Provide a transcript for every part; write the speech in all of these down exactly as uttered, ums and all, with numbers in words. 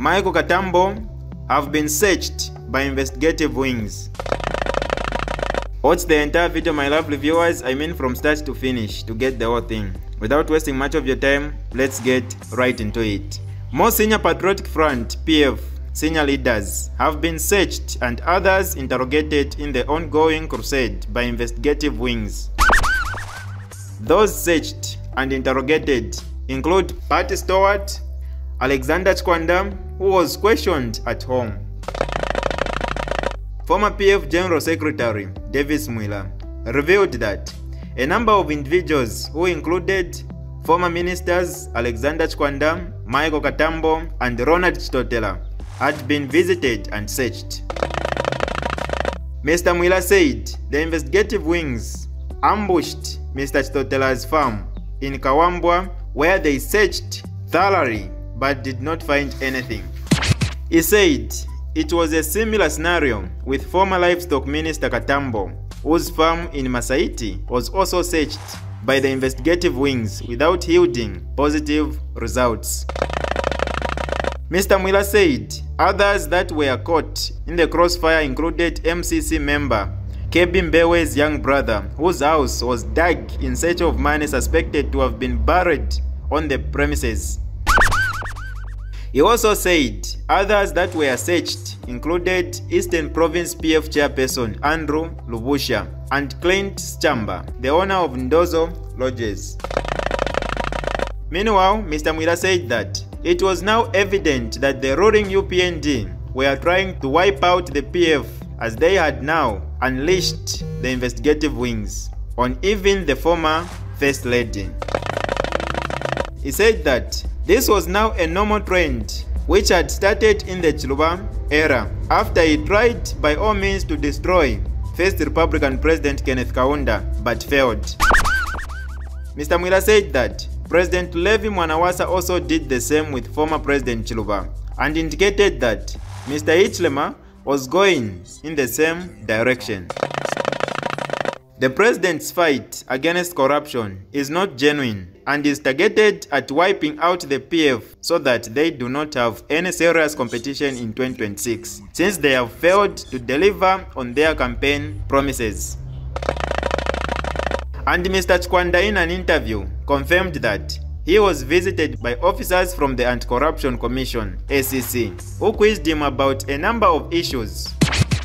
Michael Katambo have been searched by investigative wings. Watch the entire video my lovely viewers, I mean from start to finish, to get the whole thing. Without wasting much of your time, let's get right into it. More senior patriotic front P F senior leaders have been searched and others interrogated in the ongoing crusade by investigative wings. Those searched and interrogated include Pat Stewart, Alexander Chikwanda, who was questioned at home, former P F General Secretary Davis Mwila, revealed that a number of individuals who included former ministers Alexander Chikwanda, Michael Katambo, and Ronald Chitotela had been visited and searched. Mister Mwila said the investigative wings ambushed Mister Chitotela's farm in Kawambwa, where they searched thoroughly but did not find anything. He said it was a similar scenario with former livestock minister Katambo, whose farm in Masaiti was also searched by the investigative wings without yielding positive results. Mister Mwila said others that were caught in the crossfire included M C C member Kevin Mbewe's young brother, whose house was dug in search of money suspected to have been buried on the premises. He also said others that were searched included Eastern Province P F chairperson Andrew Lubusha and Clint Chamba, the owner of Ndozo Lodges. Meanwhile, Mister Mwila said that it was now evident that the ruling U P N D were trying to wipe out the P F, as they had now unleashed the investigative wings on even the former First Lady. He said that this was now a normal trend which had started in the Chiluba era after he tried by all means to destroy first Republican President Kenneth Kaunda but failed. Mister Mwila said that President Levy Mwanawasa also did the same with former President Chiluba and indicated that Mister Hichilema was going in the same direction. The president's fight against corruption is not genuine and is targeted at wiping out the P F so that they do not have any serious competition in twenty twenty-six, since they have failed to deliver on their campaign promises. And Mister Chikwanda, in an interview, confirmed that he was visited by officers from the Anti-Corruption Commission S E C, who quizzed him about a number of issues.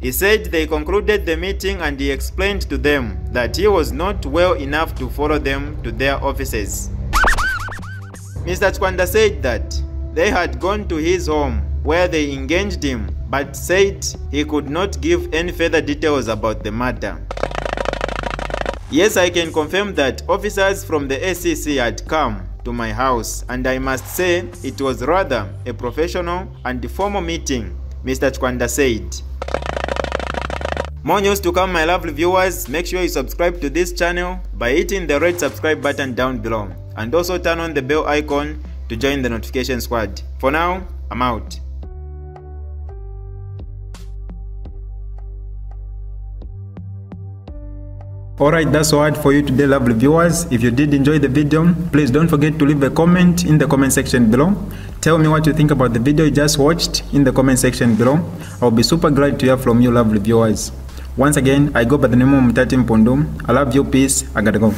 He said they concluded the meeting and he explained to them that he was not well enough to follow them to their offices. Mister Chikwanda said that they had gone to his home where they engaged him, but said he could not give any further details about the matter. Yes, I can confirm that officers from the S E C had come to my house, and I must say it was rather a professional and formal meeting, Mister Chikwanda said. More news to come my lovely viewers, make sure you subscribe to this channel by hitting the red subscribe button down below and also turn on the bell icon to join the notification squad. For now, I'm out. Alright, that's all for you today lovely viewers. If you did enjoy the video, please don't forget to leave a comment in the comment section below. Tell me what you think about the video you just watched in the comment section below. I'll be super glad to hear from you lovely viewers. Once again, I go by the name of Mutati Mpundu. I love you, peace, I gotta go.